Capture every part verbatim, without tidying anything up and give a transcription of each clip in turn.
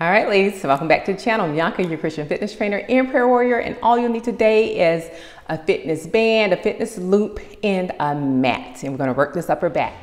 All right, ladies, welcome back to the channel. I'm Bianca, your Christian fitness trainer and prayer warrior, and all you'll need today is a fitness band, a fitness loop, and a mat. And we're gonna work this upper back.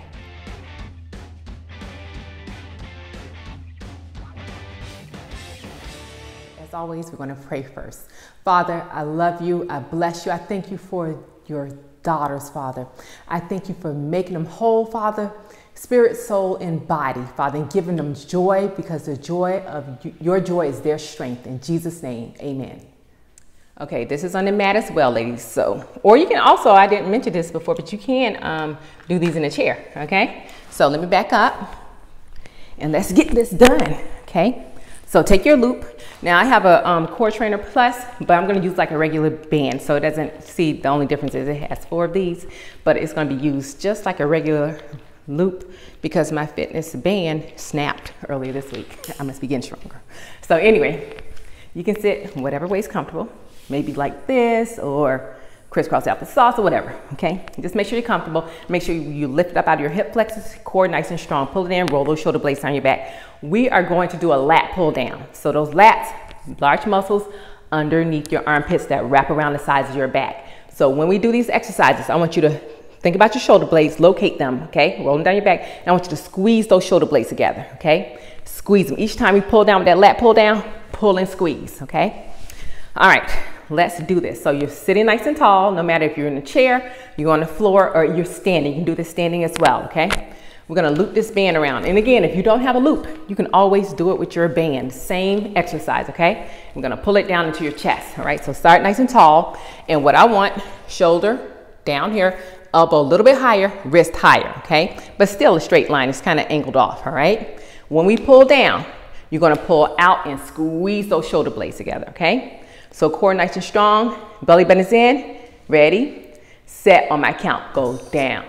As always, we're gonna pray first. Father, I love you, I bless you, I thank you for your daughters, Father. I thank you for making them whole, Father. Spirit, soul, and body, Father, and giving them joy, because the joy of you, your joy is their strength. In Jesus' name, amen. Okay, this is on the mat as well, ladies. So, or you can also, I didn't mention this before, but you can um, do these in a chair, okay? So let me back up and let's get this done, okay? So take your loop. Now I have a um, Core Trainer Plus, but I'm gonna use like a regular band, so it doesn't, see, the only difference is it has four of these, but it's gonna be used just like a regular loop because my fitness band snapped earlier this week. I must be getting stronger. So anyway, you can sit whatever way is comfortable, maybe like this or crisscross applesauce or whatever, okay? Just make sure you're comfortable. Make sure you lift up out of your hip flexors, core nice and strong. Pull it in, roll those shoulder blades down your back. We are going to do a lat pull down. So those lats, large muscles underneath your armpits that wrap around the sides of your back. So when we do these exercises, I want you to think about your shoulder blades, locate them, okay? Roll them down your back. And I want you to squeeze those shoulder blades together, okay? Squeeze them. Each time we pull down with that lat pull down, pull and squeeze, okay? All right, let's do this. So you're sitting nice and tall, no matter if you're in a chair, you're on the floor, or you're standing. You can do this standing as well, okay? We're gonna loop this band around. And again, if you don't have a loop, you can always do it with your band. Same exercise, okay? We're gonna pull it down into your chest, all right? So start nice and tall. And what I want, shoulder down here, elbow a little bit higher, wrist higher, okay? But still a straight line, it's kind of angled off, all right? When we pull down, you're gonna pull out and squeeze those shoulder blades together, okay? So core nice and strong, belly button is in, ready, set, on my count. Go down,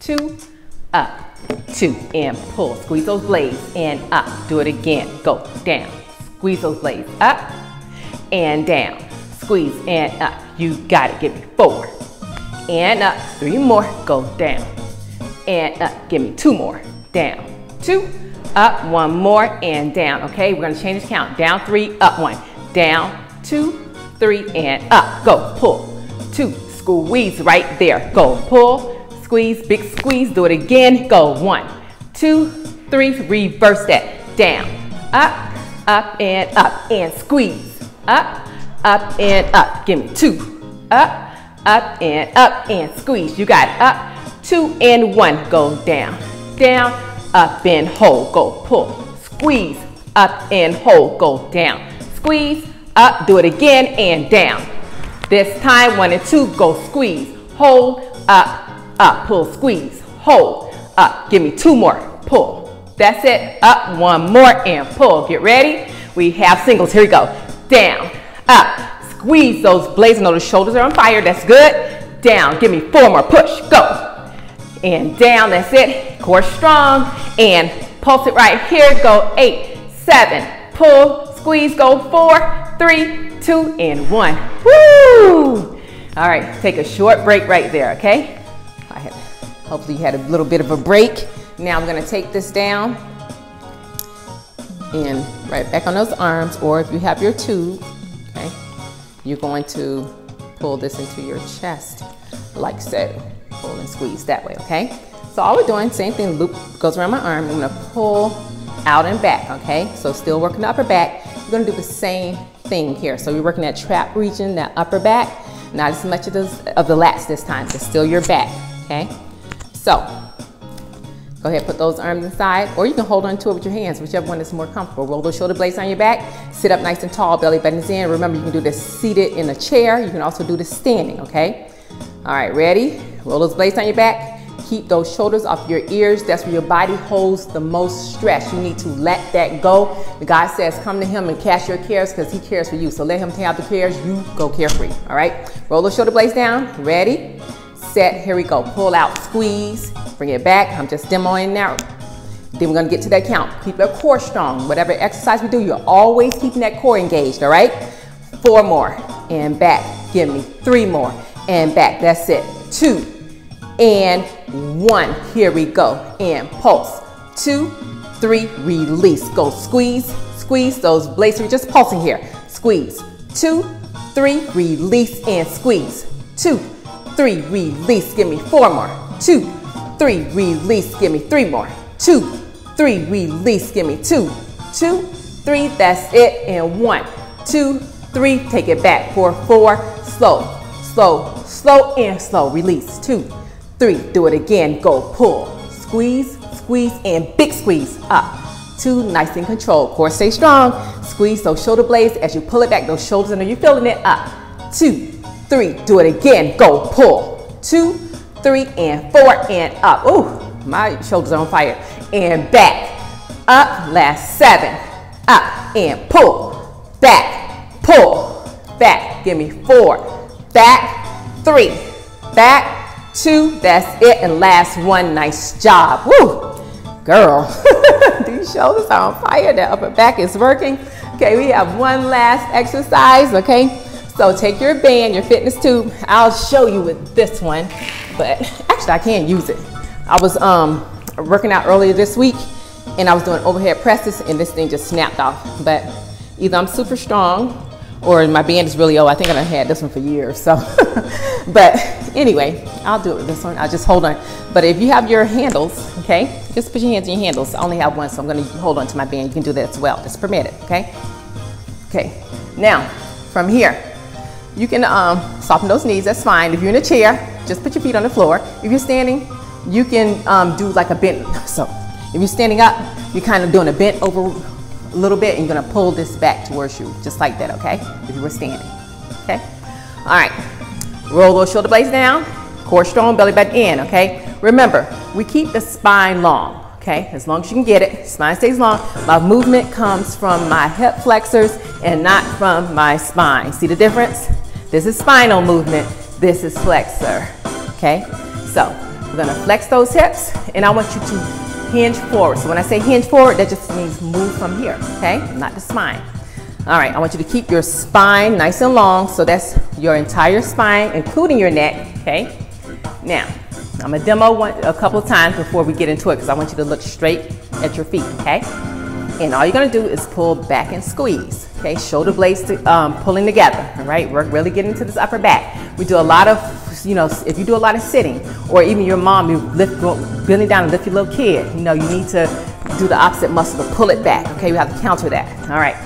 two, up, two, and pull. Squeeze those blades, and up. Do it again, go down, squeeze those blades, up, and down. Squeeze, and up, you got it, get me forward. And up, three more, go down. And up, give me two more, down. Two, up, one more, and down. Okay, we're gonna change this count. Down three, up one. Down two, three, and up. Go, pull, two, squeeze right there. Go, pull, squeeze, big squeeze, do it again. Go, one, two, three, reverse that. Down, up, up, and up, and squeeze. Up, up, and up, give me two, up, up and up and squeeze. You got it. Up, two and one. Go down, down, up and hold. Go pull, squeeze, up and hold. Go down, squeeze, up, do it again and down. This time, one and two, go squeeze, hold, up, up, pull, squeeze, hold, up. Give me two more, pull. That's it. Up, one more and pull. Get ready. We have singles. Here we go. Down, up. Squeeze those blades. I know the shoulders are on fire. That's good. Down. Give me four more. Push. Go. And down. That's it. Core strong. And pulse it right here. Go eight, seven. Pull. Squeeze. Go four, three, two, and one. Woo! All right. Take a short break right there, okay? I had, hopefully you had a little bit of a break. Now I'm going to take this down and right back on those arms, or if you have your tube, okay? You're going to pull this into your chest, like so. Pull and squeeze that way, okay? So all we're doing, same thing, loop goes around my arm. I'm gonna pull out and back, okay? So still working the upper back. You're gonna do the same thing here. So you're working that trap region, that upper back, not as much of, those, of the lats this time, so still your back, okay? So, go ahead, put those arms inside, or you can hold on to it with your hands, whichever one is more comfortable. Roll those shoulder blades on your back, sit up nice and tall, belly button's in. Remember, you can do this seated in a chair. You can also do this standing, okay? All right, ready? Roll those blades on your back. Keep those shoulders off your ears. That's where your body holds the most stress. You need to let that go. The God says, come to him and cast your cares, because he cares for you. So let him take out the cares, you go carefree, all right? Roll those shoulder blades down, ready? Set, here we go. Pull out, squeeze, bring it back. I'm just demoing now. Then we're gonna get to that count. Keep your core strong. Whatever exercise we do, you're always keeping that core engaged, all right? Four more, and back. Give me three more, and back. That's it. Two, and one. Here we go, and pulse. Two, three, release. Go squeeze, squeeze those blades. We're just pulsing here. Squeeze, two, three, release and squeeze. Two, three, release, give me four more. Two, three, release, give me three more. Two, three, release, give me two. Two, three, that's it, and one, two, three, take it back for four, slow, slow, slow, and slow, release, two, three, do it again, go pull, squeeze, squeeze, and big squeeze, up, two, nice and controlled, core stay strong, squeeze those shoulder blades as you pull it back, those shoulders under, you're feeling it, up, two, three, do it again, go pull, two, three, and four, and up, ooh, my shoulders are on fire, and back, up, last seven, up, and pull, back, pull, back, give me four, back, three, back, two, that's it, and last one, nice job, woo, girl, these shoulders are on fire, that upper back is working, okay, we have one last exercise, okay, so take your band, your fitness tube, I'll show you with this one, but actually I can't use it, I was um, working out earlier this week, and I was doing overhead presses and this thing just snapped off. But either I'm super strong or my band is really old. I think I've had this one for years, so. But anyway, I'll do it with this one. I'll just hold on. But if you have your handles, okay, just put your hands in your handles. I only have one, so I'm gonna hold on to my band. You can do that as well, it's permitted, okay? Okay, now from here, you can um, soften those knees, that's fine. If you're in a chair, just put your feet on the floor. If you're standing, you can um, do like a bent, so. If you're standing up, you're kind of doing a bent over a little bit and you're gonna pull this back towards you, just like that, okay? If you were standing, okay? All right, roll those shoulder blades down, core strong, belly button in, okay? Remember, we keep the spine long, okay? As long as you can get it, spine stays long. My movement comes from my hip flexors and not from my spine. See the difference? This is spinal movement, this is flexor, okay? So, we're gonna flex those hips and I want you to hinge forward. So when I say hinge forward, that just means move from here, okay? Not the spine. All right, I want you to keep your spine nice and long. So that's your entire spine, including your neck, okay? Now, I'm gonna demo one, a couple of times before we get into it because I want you to look straight at your feet, okay? And all you're gonna do is pull back and squeeze, okay? Shoulder blades to, um, pulling together, all right? We're really getting into this upper back. We do a lot of, you know, if you do a lot of sitting, or even your mom, you lift, go, bending down and lift your little kid, you know, you need to do the opposite muscle to pull it back, okay? We have to counter that, all right?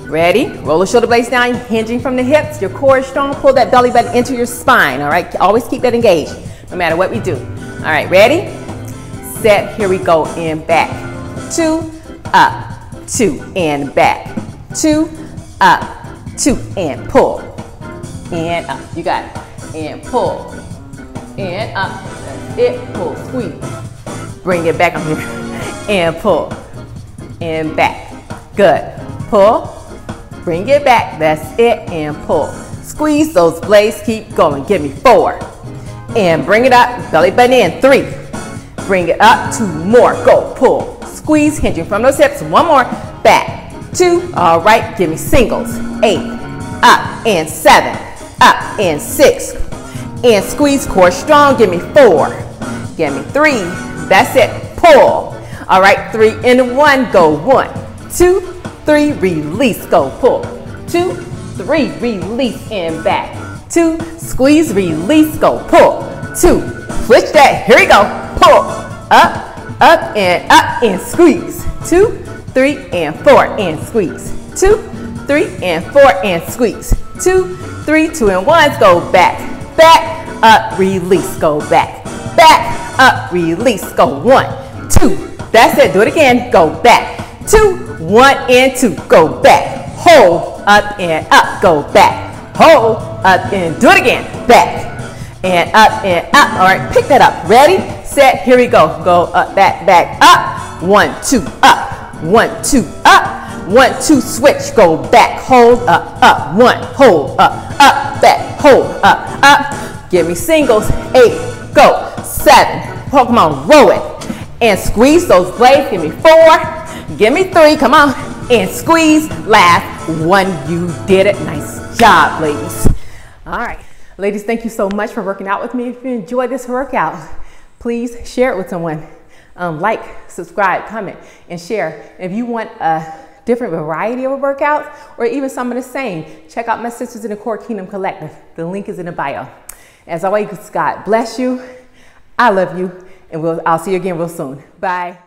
Ready? Roll the shoulder blades down, hinging from the hips, your core is strong, pull that belly button into your spine, all right? Always keep that engaged, no matter what we do. All right, ready? Set, here we go, and back. Two, up, two, and back. Two, up, two, and pull, and up, you got it. And pull, and up, that's it, pull, squeeze, bring it back on here, and pull, and back, good, pull, bring it back, that's it, and pull, squeeze those blades, keep going, give me four, and bring it up, belly button in, three, bring it up, two more, go, pull, squeeze, hinging from those hips, one more, back, two, all right, give me singles, eight, up, and seven, up, and six, and squeeze, core strong, give me four, give me three, that's it, pull, all right, three and one, go one, two, three, release, go pull, two, three, release, and back, two, squeeze, release, go pull, two, switch that, here we go, pull, up, up, and up, and squeeze, two, three, and four, and squeeze, two, three, and four, and squeeze, two, three, two, and ones, go back, back, up, release, go back, back, up, release, go one, two, that's it, do it again, go back, two, one, and two, go back, hold, up, and up, go back, hold, up, and do it again, back, and up, and up, all right, pick that up, ready, set, here we go, go up, back, back, up, one, two, up, one, two, up, one, two, switch, go back, hold, up, up, one, hold, up, up, back, hold, up, up, give me singles, eight, go, seven, oh, come on, roll it, and squeeze those blades, give me four, give me three, come on, and squeeze, last one, you did it, nice job, ladies. All right, ladies, thank you so much for working out with me. If you enjoyed this workout, please share it with someone, um, like, subscribe, comment, and share. If you want a different variety of workouts or even some of the same, check out my Sisters in the Core Kingdom Collective. The link is in the bio. As always, God bless you. I love you. And we'll, I'll see you again real soon. Bye.